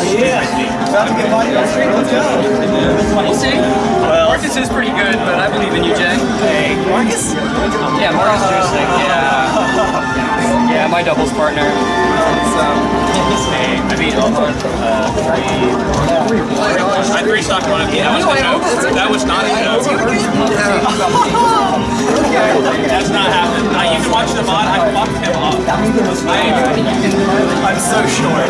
Yeah, about to get body on the street, let's go. We'll see. Marcus is pretty good, but I believe in you, Jay. Hey, Marcus? Yeah, Marcus Justic, yeah. Yeah, my doubles partner. So, hey, I beat all on I three-stock one of you. That was not even over. That's not happening. You can watch the mod, I fucked him up. I'm so short.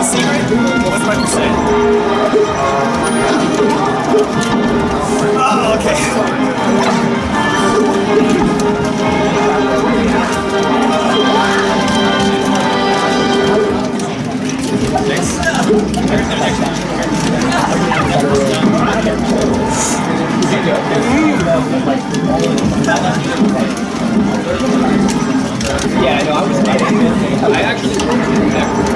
the secret? What's my percent? Oh, okay. Next. Yeah, no, I was fighting it. I actually worked in the back room. I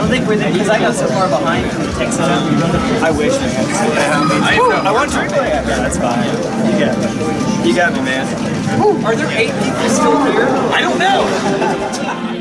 don't think we're there, because I got so far behind from the text on. I wish I had to. I want to replay it. Yeah, that's fine. You got me. You got me, man. Are there 8 people still here? I don't know!